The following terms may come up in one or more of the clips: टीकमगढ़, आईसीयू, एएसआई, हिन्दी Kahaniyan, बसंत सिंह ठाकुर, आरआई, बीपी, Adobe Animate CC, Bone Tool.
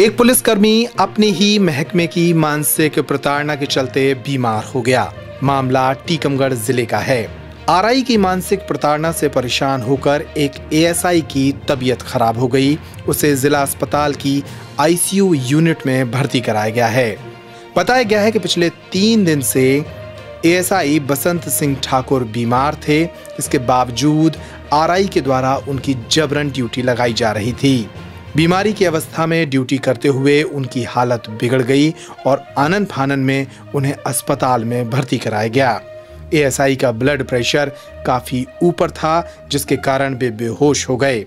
एक पुलिसकर्मी अपने ही महकमे की मानसिक प्रताड़ना के चलते बीमार हो गया। मामला टीकमगढ़ जिले का है। आरआई की मानसिक प्रताड़ना से परेशान होकर एक एएसआई की तबीयत खराब हो गई। उसे जिला अस्पताल की आईसीयू यूनिट में भर्ती कराया गया है। बताया गया है कि पिछले 3 दिन से एएसआई बसंत सिंह ठाकुर बीमार थे। इसके बावजूद आरआई के द्वारा उनकी जबरन ड्यूटी लगाई जा रही थी। बीमारी की अवस्था में ड्यूटी करते हुए उनकी हालत बिगड़ गई और आनन फानन में उन्हें अस्पताल में भर्ती कराया गया। एएसआई का ब्लड प्रेशर काफ़ी ऊपर था, जिसके कारण वे बेहोश हो गए।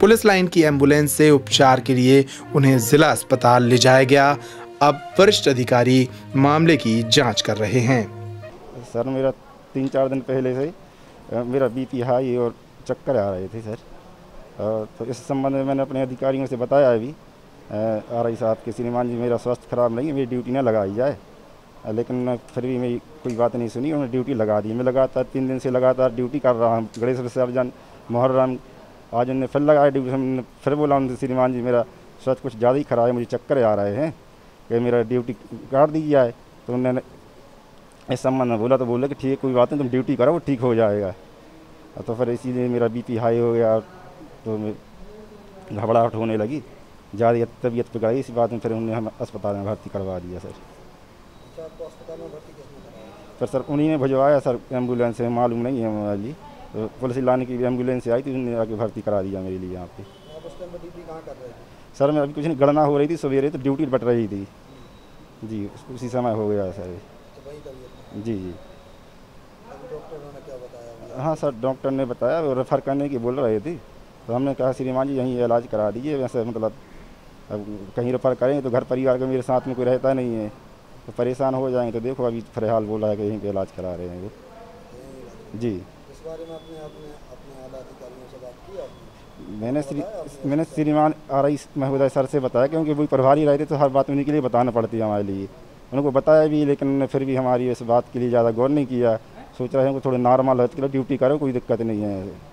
पुलिस लाइन की एम्बुलेंस से उपचार के लिए उन्हें जिला अस्पताल ले जाया गया। अब वरिष्ठ अधिकारी मामले की जांच कर रहे हैं। सर, मेरा 3-4 दिन पहले से मेरा बीपी हाई और चक्कर आ रहे थे सर, तो इस संबंध में मैंने अपने अधिकारियों से बताया है। अभी आरआई साहब के श्रीमान जी, मेरा स्वास्थ्य खराब नहीं है, मेरी ड्यूटी ना लगाई जाए, लेकिन फिर भी मेरी कोई बात नहीं सुनी। उन्होंने ड्यूटी लगा दी। मैं लगातार 3 दिन से लगातार ड्यूटी कर रहा हूँ। गणेश विसर्जन, मुहर्रम, आज उन्होंने फिर लगाया ड्यूटी। फिर बोला उनसे, श्रीमान जी, मेरा स्वास्थ्य कुछ ज़्यादा ही खराब है, मुझे चक्कर आ रहे हैं, कि मेरा ड्यूटी काट दी जाए। तो उन्होंने इस संबंध में बोला, तो बोला कि ठीक है, कोई बात नहीं, तुम ड्यूटी करो, वो ठीक हो जाएगा। तो फिर इसीलिए मेरा बीपी हाई हो गया, तो घबराहट होने लगी, ज़्यादा तबीयत बिगड़ी। इसी बात में फिर उन्होंने हम अस्पताल में भर्ती करवा दिया सर। आपको अस्पताल में भर्ती किसने? फिर सर उन्हीं ने भिजवाया सर, एम्बुलेंस से, मालूम नहीं है वाली, तो पुलिस लाने की एम्बुलेंस से आई थी, उन्होंने आके भर्ती करा दिया मेरे लिए यहाँ पे। आप उस टाइम पर ड्यूटी कहाँ कर रहे थे? सर, मैं अभी कुछ नहीं, गणना हो रही थी सवेरे, तो ड्यूटी बट रही थी जी, उसी समय हो गया सर जी। हाँ सर, डॉक्टर ने बताया, रेफ़र करने की बोल रहे थे, तो हमने कहा श्रीमान जी यहीं इलाज करा दीजिए। वैसे मतलब अब कहीं रेफर करें तो घर परिवार का मेरे साथ में कोई रहता नहीं है, तो परेशान हो जाएंगे। तो देखो अभी फिलहाल बोला है कि यहीं पे इलाज करा रहे हैं वो जी। इस बारे में अपने आला अधिकारियों से बात की आपने? मैंने श्रीमान आरआई महोदय सर से बताया, क्योंकि वो प्रभारी रहते, तो हर बात उन्हीं के लिए बताना पड़ती है हमारे लिए। उनको बताया भी, लेकिन फिर भी हमारी इस बात के लिए ज़्यादा गौर नहीं किया। सोच रहे हैं कि थोड़े नॉर्मल है, ड्यूटी करो, कोई दिक्कत नहीं है।